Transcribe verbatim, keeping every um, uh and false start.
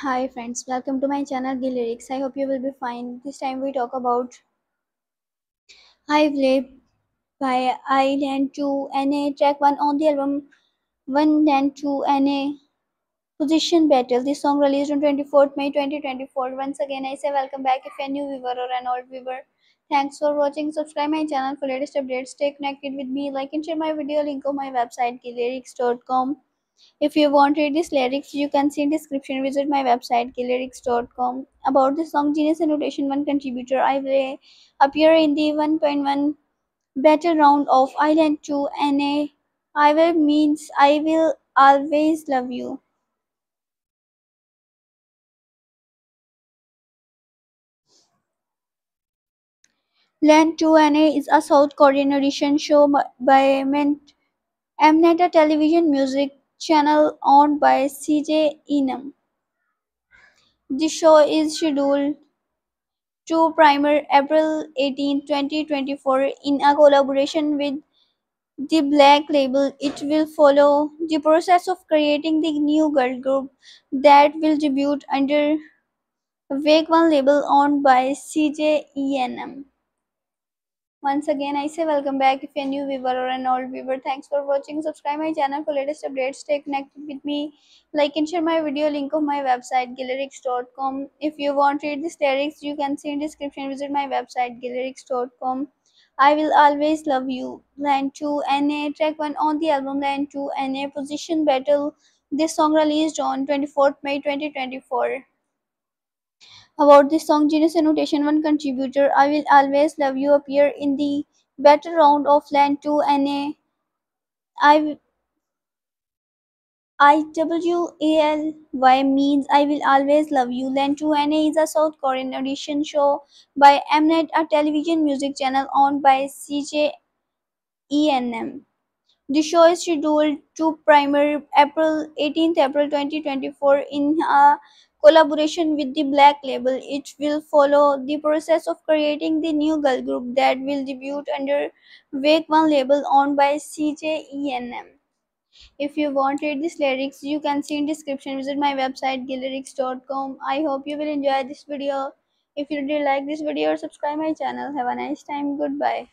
Hi friends, welcome to my channel Gill Lyrics. I hope you will be fine. This time we talk about I-LAND by I-LAND two N A track one on the album I-LAND two N A Position Battle. This song released on twenty-fourth May twenty twenty-four. Once again I say welcome back if you're a new viewer or an old viewer. Thanks for watching. Subscribe my channel for latest updates. Stay connected with me. Like and share my video. Link on my website gill lyrics dot com. If you want to read these lyrics, you can see in description. Visit my website gill lyrics dot com. About this song, Genius Annotation one contributor I will appear in the one point one battle round of I-LAND two N A. I will means I will always love you. I-LAND two N A is a South Korean audition show by Mnet, a television music channel owned by C J E N M. The show is scheduled to premiere April eighteenth twenty twenty-four in a collaboration with the Black Label. It will follow the process of creating the new girl group that will debut under Wake One label owned by C J E N M. Once again, I say welcome back if you're a new viewer or an old viewer. Thanks for watching. Subscribe my channel for latest updates. Stay connected with me. Like and share my video. Link on my website gill lyrics dot com. If you want to read these lyrics, you can see in description. Visit my website gill lyrics dot com. I will always love you. I-LAND two N A track one on the album I-LAND two N A Position Battle. This song released on twenty-fourth May twenty twenty-four. About this song, Genius Annotation one contributor I Will Always Love You appear in the battle round of I-LAND two N A. I I W A L Y means I Will Always Love You. I-LAND two N A is a South Korean audition show by Mnet, a television music channel owned by C J E N M. The show is scheduled to premiere April eighteenth April twenty twenty-four in a collaboration with the Black Label. It will follow the process of creating the new girl group that will debut under Wake One label owned by C J E N M. If you want to read these lyrics, you can see in description. Visit my website gill lyrics dot com. I hope you will enjoy this video. If you did like this video, subscribe my channel. Have a nice time. Goodbye.